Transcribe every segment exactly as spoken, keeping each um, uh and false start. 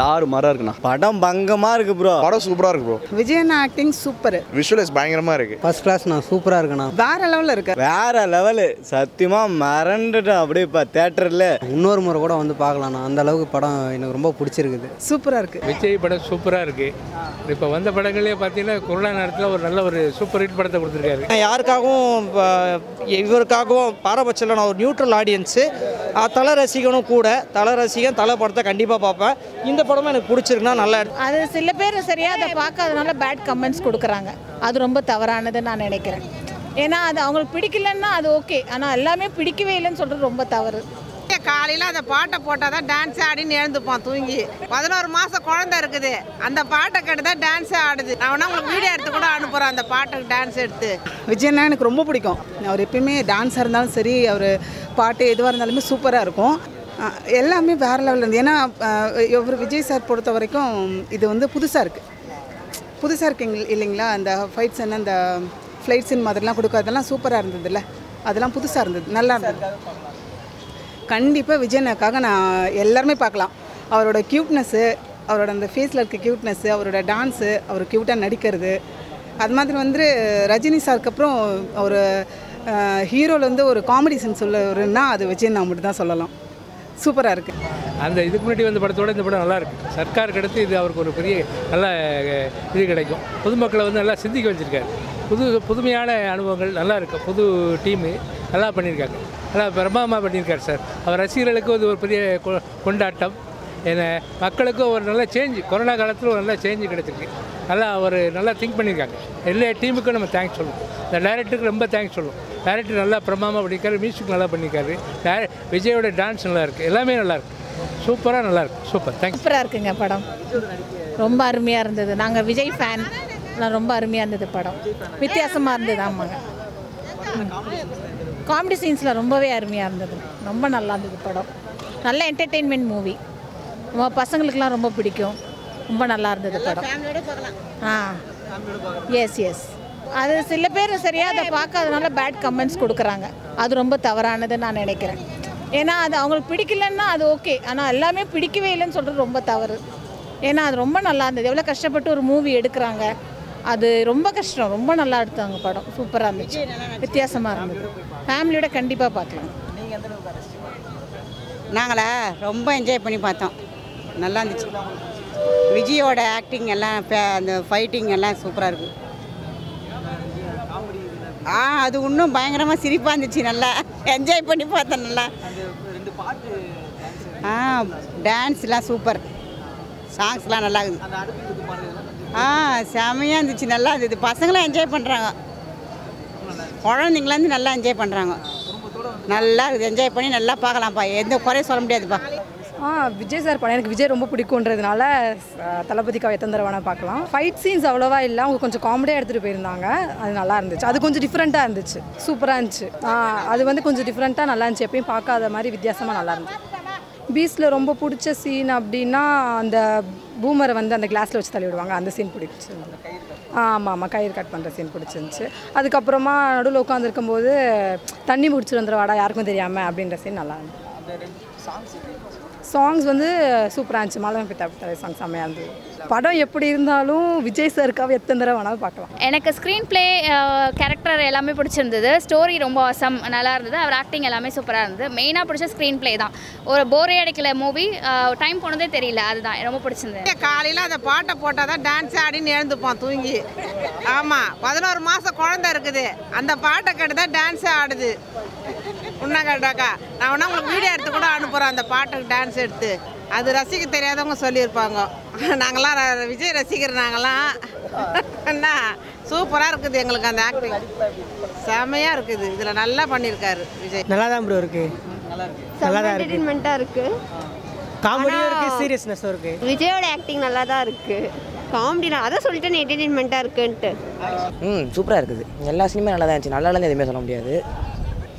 தாறுமாறா இருக்குண்ணா. படம் பங்கமா இருக்கு ப்ரோ. படம் சூப்பரா இருக்கு ப்ரோ. விஜய் அண்ணா ஆக்டிங் சூப்பர். விஷுவல்ஸ் பயங்கரமா இருக்கு. ஃபர்ஸ்ட் கிளாஸ் நான் சூப்பரா இருக்குண்ணா. வேற லெவல்ல இருக்கு. வேற லெவல். சத்தியமா மறந்துட்ட அப்படியே இப்ப தியேட்டர்ல. இன்னொரு முறை கூட வந்து பார்க்கலாம்ண்ணா. அந்த அளவுக்கு படம் எனக்கு ரொம்ப பிடிச்சிருக்குது. சூப்பரா இருக்கு. விஜய் படம் சூப்பரா இருக்கு. இப்போ வந்த படங்களே பார்த்தீங்கன்னா கொரோனா நேரத்தில் ஒரு நல்ல ஒரு சூப்பர் ஹிட் படத்தை கொடுத்துருக்காரு. யாருக்காகவும் இவருக்காகவும் பாரபட்சம் நான் ஒரு நியூட்ரல் ஆடியன்ஸு, தலை ரசிகனும் கூட. தலை ரசிகன் தலை படத்தை கண்டிப்பாக பார்ப்பேன். இந்த படமும் எனக்கு பிடிச்சிருக்குன்னா நல்லா இருக்கு. அது சில பேர் சரியாக அதை பார்க்காதனால பேட் கமெண்ட்ஸ் கொடுக்குறாங்க. அது ரொம்ப தவறானதுன்னு நான் நினைக்கிறேன். ஏன்னா அது அவங்களுக்கு பிடிக்கலன்னா அது ஓகே, ஆனால் எல்லாமே பிடிக்கவே இல்லைன்னு சொல்கிறது ரொம்ப தவறு. காலையில் அந்த பாட்டை போட்டால் தான் டான்ஸ் ஆடின்னு எழுந்துப்பான் தூங்கி. பதினோரு மாதம் குழந்தை இருக்குது, அந்த பாட்டை கேட்டு தான் டான்ஸே ஆடுது. நான் வேணா உங்களுக்கு வீடியோ எடுத்து கூட அனுப்புகிறேன் அந்த பாட்டுக்கு டான்ஸ் எடுத்து. விஜய்னா எனக்கு ரொம்ப பிடிக்கும். அவர் எப்பயுமே டான்ஸாக இருந்தாலும் சரி, அவர் பாட்டு எதுவாக இருந்தாலுமே சூப்பராக இருக்கும். எல்லாமே வேறு லெவலில் இருந்து. ஏன்னா ஒவ்வொரு விஜய் சார் பொறுத்த வரைக்கும் இது வந்து புதுசாக இருக்குது. புதுசாக இருக்குங்க இல்லைங்களா? அந்த ஃபைட் சீன், அந்த ஃப்ளைட் சீன் மாதிரிலாம் கொடுக்காதெல்லாம் சூப்பராக இருந்ததில்ல? அதெல்லாம் புதுசாக இருந்தது, நல்லா இருந்தது. கண்டிப்பாக விஜயனுக்காக நான் எல்லாருமே பார்க்கலாம். அவரோட க்யூட்னஸ்ஸு, அவரோட அந்த ஃபேஸில் இருக்க க்யூட்னஸ்ஸு, அவரோட டான்ஸு, அவர் க்யூட்டாக நடிக்கிறது. அது மாதிரி வந்து ரஜினி சாருக்கு அப்புறம் ஒரு ஹீரோவில் வந்து ஒரு காமெடி சென்ஸ் உள்ளவருன்னா அது விஜயன் நான் மட்டும் தான் சொல்லலாம். சூப்பராக இருக்குது. அந்த இதுக்கு முன்னாடி வந்த படத்தோடு இந்த படம் நல்லாயிருக்கு. சர்க்காருக்கு அடுத்து இது அவருக்கு ஒரு பெரிய நல்ல இது கிடைக்கும். பொதுமக்களை வந்து நல்லா சிந்திக்க வச்சுருக்காரு. புது புதுமையான அனுபவங்கள் நல்லா இருக்குது. புது டீமு நல்லா பண்ணியிருக்காங்க. நல்லா பிரமாதமாக பண்ணியிருக்காரு சார். அவர் ரசிகர்களுக்கு இது ஒரு பெரிய கொண்டாட்டம். ஏன்னா மக்களுக்கும் ஒரு நல்ல சேஞ்சு, கொரோனா காலத்தில் ஒரு நல்ல சேஞ்சு கிடைச்சிருக்கு. நல்லா ஒரு நல்லா திங்க் பண்ணியிருக்காங்க. எல்லா டீமுக்கும் நம்ம தேங்க்ஸ் சொல்லுவோம். இந்த டைரக்டருக்கு ரொம்ப தேங்க்ஸ் சொல்லுவோம். டைரக்டர் நல்லா பிரமாதமாக பண்ணியிருக்காரு. மியூசிக் நல்லா பண்ணியிருக்காரு. டே விஜயோட டான்ஸ் நல்லாயிருக்கு. எல்லாமே நல்லாயிருக்கு. சூப்பராக நல்லாயிருக்கு. சூப்பர். தேங்க்ஸ். சூப்பராக இருக்குங்க படம். ரொம்ப அருமையாக இருந்தது. நாங்கள் விஜய் ஃபேன், ரொம்ப அருமையாக இருந்தது படம். வித்தியாசமாக இருந்தது. ஆமாங்க, காமெடி சீன்ஸில் ரொம்பவே அருமையாக இருந்தது. ரொம்ப நல்லா இருந்தது படம். நல்ல என்டர்டெயின்மெண்ட் மூவி. நம்ம பசங்களுக்கெலாம் ரொம்ப பிடிக்கும். ரொம்ப நல்லா இருந்தது படம். ஆ எஸ் எஸ் அது சில பேர் சரியாக அதை பார்க்காதனால பேட் கமெண்ட்ஸ் கொடுக்குறாங்க. அது ரொம்ப தவறானதுன்னு நான் நினைக்கிறேன். ஏன்னா அது அவங்களுக்கு பிடிக்கலன்னா அது ஓகே, ஆனால் எல்லாமே பிடிக்கவே இல்லைன்னு சொல்கிறது ரொம்ப தவறு. ஏன்னா அது ரொம்ப நல்லா இருந்தது. எவ்வளோ கஷ்டப்பட்டு ஒரு மூவி எடுக்கிறாங்க. அது ரொம்ப கஷ்டம். ரொம்ப நல்லா எடுத்தாங்க படம். சூப்பராக இருந்துச்சு. வித்தியாசமாக இருந்தது. ஃபேமிலியோட கண்டிப்பாக பார்க்கலாம். நாங்களா ரொம்ப என்ஜாய் பண்ணி பார்த்தோம். நல்லா இருந்துச்சு. விஜயோட ஆக்டிங் எல்லாம், அந்த ஃபைட்டிங் எல்லாம் சூப்பராக இருக்குது. ஆ அது இன்னும் பயங்கரமாக சிரிப்பாக இருந்துச்சு. நல்லா என்ஜாய் பண்ணி பார்த்தோம். நல்லா ஆ டான்ஸ்லாம் சூப்பர். சாங்ஸ்லாம் நல்லா இருக்குது. ஆ செமையாக இருந்துச்சு. நல்லா இருந்தது. பசங்களாம் என்ஜாய் பண்ணுறாங்க. குழந்தைங்களாந்து நல்லா என்ஜாய் பண்ணுறாங்க. நல்லா இருக்குது. என்ஜாய் பண்ணி நல்லா பார்க்கலாம்ப்பா. எந்த குறையும் சொல்ல முடியாதுப்பா. ஆ விஜய் சார் படம் எனக்கு விஜய் ரொம்ப பிடிக்கும்ன்றதுனால தளபதிக்காக எத்தனை தடவை வேணால் பார்க்கலாம். ஃபைட் சீன்ஸ் அவ்வளோவா இல்லை. அவங்க கொஞ்சம் காமெடியாக எடுத்துகிட்டு போயிருந்தாங்க. அது நல்லா இருந்துச்சு. அது கொஞ்சம் டிஃப்ரெண்ட்டாக இருந்துச்சு. சூப்பராக இருந்துச்சு. அது வந்து கொஞ்சம் டிஃப்ரெண்ட்டாக நல்லா இருந்துச்சு. எப்பயும் பார்க்காத மாதிரி வித்தியாசமாக நல்லா இருந்துச்சு. பீஸ்டில் ரொம்ப பிடிச்ச சீன் அப்படின்னா அந்த பூமரை வந்து அந்த கிளாஸில் வச்சு தள்ளி விடுவாங்க. அந்த சீன் பிடிச்சிருந்துச்சு. ஆமாம் ஆமாம், கயிறு கட் பண்ணுற சீன் பிடிச்சிருந்துச்சு. அதுக்கப்புறமா நடுவில் உட்காந்துருக்கும் போது தண்ணி முடிச்சுட்டு வந்துடுவாடா யாருக்கும் தெரியாமல் அப்படின்ற சீன் நல்லா இருந்துச்சு. சாங்ஸ் வந்து சூப்பராக இருந்துச்சு. மாலவன் பித்தா பித்தா சாங்ஸ் செம்மையாக இருந்தது. படம் எப்படி இருந்தாலும் விஜய் சாருக்காக எத்தனை தடவை வேணாலும் பார்க்கலாம். எனக்கு ஸ்க்ரீன் பிளே, கேரக்டர் எல்லாமே பிடிச்சிருந்தது. ஸ்டோரி ரொம்ப அசம் நல்லா இருந்தது. அவர் ஆக்டிங் எல்லாமே சூப்பராக இருந்தது. மெயினாக பிடிச்ச ஸ்க்ரீன் பிளே தான். ஒரு போரே அடிக்கல மூவி. டைம் போனதே தெரியல. அதுதான் ரொம்ப பிடிச்சிருந்தது. காலையில் அந்த பாட்டை போட்டால் தான் டான்ஸ் ஆடின்னு எழுந்துப்பான் தூங்கி. ஆமாம், பதினோரு மாதம் குழந்தை இருக்குது, அந்த பாட்டை கேட்டு தான் டான்ஸே ஆடுது. உன்னா கேட்டாக்கா நான் வேணா உங்களுக்கு வீடியோ எடுத்து கூட அனுப்புகிறேன் அந்த பாட்டுக்கு டான்ஸ் எடுத்து. அது ரசிக்க தெரியாதவங்க சொல்லியிருப்பாங்க. நாங்களாம் விஜய் ரசிக்கிற நாங்களாம் என்ன சூப்பராக இருக்குது எங்களுக்கு. அந்த ஆக்டிங் செமையாக இருக்குது. இதில் நல்லா பண்ணியிருக்காரு விஜய். நல்லா தான் ப்ரோ இருக்குது. நல்லா தான் என்டர்டெயின்மெண்ட்டாக இருக்குது. காமெடியும் இருக்குது, சீரியஸ்னஸும் இருக்குது. விஜயோட ஆக்டிங் நல்லா தான் இருக்குது. காமெடினா அதை சொல்லிட்டு என்டர்டெயின்மெண்ட்டாக இருக்குன்ட்டு ம் சூப்பராக இருக்குது. எல்லா சினிமா நல்லா தான் இருந்துச்சு. நல்லா இல்லைன்னு எதுவுமே சொல்ல முடியாது.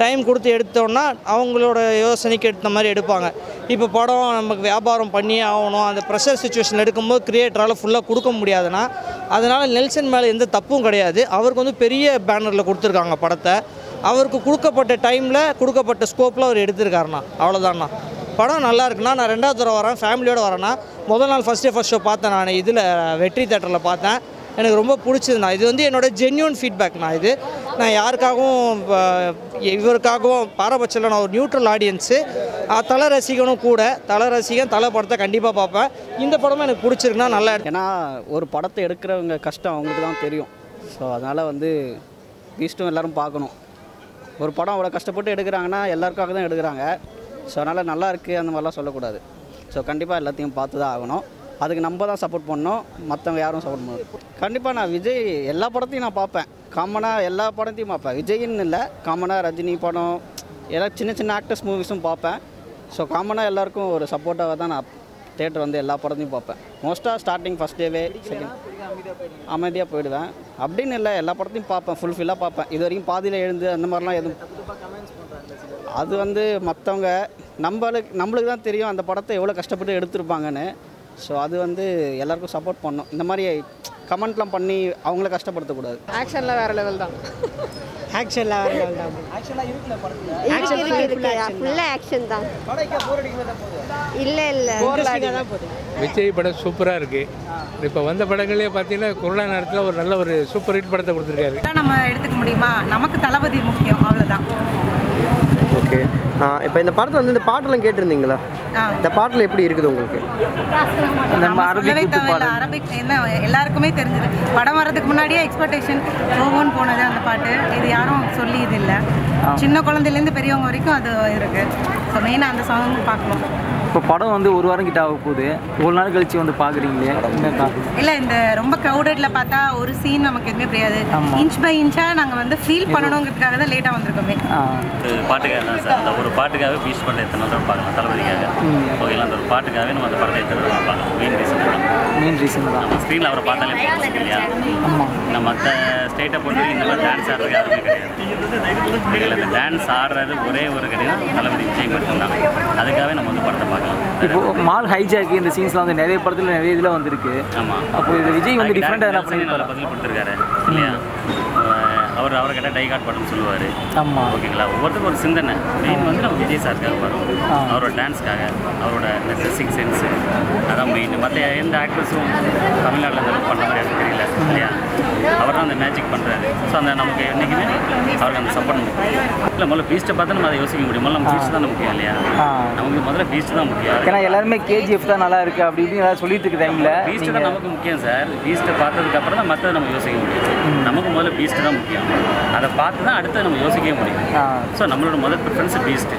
டைம் கொடுத்து எடுத்தோன்னா அவங்களோட யோசனைக்கு எடுத்த மாதிரி எடுப்பாங்க. இப்போ படம் நமக்கு வியாபாரம் பண்ணியே ஆகணும், அந்த ப்ரெஷர் சுச்சுவேஷன் எடுக்கும்போது கிரியேட்டரால் ஃபுல்லாக கொடுக்க முடியாதுன்னா, அதனால் நெல்சன் மேலே எந்த தப்பும் கிடையாது. அவருக்கு வந்து பெரிய பேனரில் கொடுத்துருக்காங்க படத்தை, அவருக்கு கொடுக்கப்பட்ட டைமில் கொடுக்கப்பட்ட ஸ்கோப்பில் அவர் எடுத்திருக்காருண்ணா, அவ்வளோதாண்ணா. படம் நல்லா இருக்குண்ணா. நான் ரெண்டாவது தடவை வரேன், ஃபேமிலியோடு வரேன்னா. முதல் நாள் ஃபஸ்ட் டே ஃபஸ்ட் ஷோ பார்த்தேன் நான், இதில் வெற்றி தேட்டரில் பார்த்தேன். எனக்கு ரொம்ப பிடிச்சதுண்ணா. இது வந்து என்னோடய ஜென்யூன் ஃபீட்பேக்ண்ணா. இது நான் யாருக்காகவும் இவருக்காகவும் பாரபட்சம் இல்லை, நான் ஒரு நியூட்ரல் ஆடியன்ஸு, தலை ரசிகனும் கூட. தலை ரசிகன் தலை படத்தை கண்டிப்பாக பார்ப்பேன். இந்த படமும் எனக்கு பிடிச்சிருக்குன்னா நல்லா இருக்கு. ஏன்னா ஒரு படத்தை எடுக்கிறவங்க கஷ்டம் அவங்களுக்கு தான் தெரியும். ஸோ அதனால் வந்து பீஸ்ட்டும் எல்லோரும் பார்க்கணும். ஒரு படம் அவ்வளோ கஷ்டப்பட்டு எடுக்கிறாங்கன்னா எல்லாருக்காக தான் எடுக்கிறாங்க. ஸோ அதனால் நல்லா இருக்குது அந்த மாதிரிலாம் சொல்லக்கூடாது. ஸோ கண்டிப்பாக எல்லாத்தையும் பார்த்து தான் ஆகணும். அதுக்கு நம்ம தான் சப்போர்ட் பண்ணணும், மற்றவங்க யாரும் சப்போர்ட் பண்ணணும். கண்டிப்பாக நான் விஜய் எல்லா படத்தையும் நான் பார்ப்பேன். காமனாக எல்லா படத்தையும் பார்ப்பேன், விஜயின்னு இல்லை. காமனாக ரஜினி படம், எல்லா சின்ன சின்ன ஆக்டர்ஸ் மூவிஸும் பார்ப்பேன். ஸோ காமனாக எல்லாேருக்கும் ஒரு சப்போர்ட்டாக தான் நான் தேட்டர் வந்து எல்லா படத்தையும் பார்ப்பேன். மோஸ்ட்டாக ஸ்டார்டிங் ஃபஸ்ட் டேவே செகண்ட் அமைதியாக போயிடுவேன். அப்படின்னு இல்லை, எல்லா படத்தையும் பார்ப்பேன், ஃபுல்ஃபில்லாக பார்ப்பேன். இது வரைக்கும் பாதியில் எழுந்து அந்த மாதிரிலாம் எதுவும் அது வந்து மற்றவங்க நம்மளுக்கு நம்மளுக்கு தான் தெரியும் அந்த படத்தை எவ்வளோ கஷ்டப்பட்டு எடுத்திருப்பாங்கன்னு. ஸோ அது வந்து எல்லாருக்கும் சப்போர்ட் பண்ணணும். இந்த மாதிரி கமெண்ட்லாம் பண்ணி அவங்கள கஷ்டப்படுத்தக்கூடாது. ஆக்ஷன்லாம் வேறு லெவல் தான். ஆக்ஷன்லாம் வேறு லெவல் தான். இல்லை இல்லை விஜய் படம் சூப்பராக இருக்குது. இப்போ வந்த படங்களே பார்த்தீங்கன்னா கொரோனா நேரத்தில் ஒரு நல்ல ஒரு சூப்பர் ஹிட் படத்தை கொடுத்துருக்காரு. நம்ம எடுத்துக்க முடியுமா? நமக்கு தளபதி முக்கியம், அவ்வளோதான். ஓகே, இப்போ இந்த படத்தில் வந்து இந்த பாட்டெல்லாம் கேட்டிருந்தீங்களா? இந்த பாட்டில் எப்படி இருக்குது உங்களுக்கு? அரபிக் என்ன எல்லாருக்குமே தெரிஞ்சது. படம் வர்றதுக்கு முன்னாடியே எக்ஸ்பெக்டேஷன் ஓவன் போனது அந்த பாட்டு. இது யாரும் சொல்லி இது இல்லை, சின்ன குழந்தையிலேருந்து பெரியவங்க வரைக்கும் அது இருக்குது. ஸோ மெயினாக அந்த சாங் பார்க்கணும். இப்போ படம் வந்து ஒரு வாரம் கிட்ட ஆக போகுது, ஒரு நாள் கழிச்சு வந்து பார்க்குறீங்களே. இல்லை, இந்த ரொம்ப க்ரௌடடில் பார்த்தா ஒரு சீன் நமக்கு எதுவுமே புரியாது. இன்ச் பை இன்ச்சாக நாங்கள் வந்து ஃபீல் பண்ணணுங்கிறதுக்காக தான் லேட்டாக வந்திருக்கோமே. பாட்டுக்காக தான் சார், அந்த ஒரு பாட்டுக்காகவே பீஸ் பண்ண எத்தனை தடவை பார்க்கலாம் தளபதிக்காக. ஓகே, அந்த ஒரு பாட்டுக்காகவே நம்ம அந்த படத்தை எத்தனை தடவை பார்க்கலாம். மெயின் ரீசன் தான், மெயின் ரீசன் தான். ஸ்க்ரீனில் அவரை பார்த்தாலே பார்க்க இல்லையா? ஆமாம், நம்ம மற்ற ஸ்டேட்டை பொறுத்து இந்த மாதிரி டான்ஸ் ஆடுறது யாருமே கிடையாது. அந்த டான்ஸ் ஆடுறது ஒரே ஒரு கிடையாது, தளபதி விஜய் மட்டும்தான். அதுக்காகவே நம்ம வந்து படத்தை பார்க்கலாம். இப்போ மால் ஹைஜாக்கி இந்த சீன்ஸ்லாம் வந்து நிறைய படத்தில் நிறைய இதில் வந்துருக்கு. ஆமாம், அப்போ இது விஜய் வந்து டிஃப்ரெண்டாக என்ன பண்ணி பதில் கொடுத்துருக்காரு இல்லையா? அவர் அவரை கேட்டால் டை கார்ட் படம்னு சொல்லுவார். ஆமாம், ஓகேங்களா? ஒவ்வொருத்தருக்கும் ஒரு சிந்தனை. மெயின் வந்து நம்ம விஜய் சாருக்காக வரும், அவரோட டான்ஸ்க்காக, அவரோட ட்ரெஸ்ஸிங் சென்ஸு, அதான் மெயின். மற்ற எந்த ஆக்ட்ரஸும் தமிழ்நாட்டில் அந்த பண்ணுற மாதிரி எனக்கு தெரியல இல்லையா? அவர் தான் அந்த மேஜிக் பண்ணுறாரு. ஸோ அந்த நமக்கு என்றைக்குமே அவருக்கு அந்த சப்போர்ட் முக்கியம் இல்லை. முதல்ல பீஸ்ட்டை பார்த்து நம்ம அதை யோசிக்க முடியும். முதல்ல நம்ம பீஸ்ட் தான் முக்கியம் இல்லையா? நமக்கு முதல்ல பீஸ்ட் தான் முக்கியம். ஏன்னா எல்லாருமே கேஜிஎஃப் தான் நல்லா இருக்குது அப்படின்னு ஏதாவது சொல்லிட்டு இருக்க டைமில் பீஸ்ட்டு தான் நமக்கு முக்கியம் சார். பீஸ்ட்டை பார்த்ததுக்கப்புறம் தான் மற்றது நம்ம யோசிக்க முடியும். நமக்கு முதல்ல பீஸ்ட்டு தான் முக்கியம். அதை பார்த்து தான் அடுத்து நம்ம யோசிக்கவே முடியும். ஸோ நம்மளோட முதல் ப்ரிஃபரன்ஸ் பீஸ்ட்.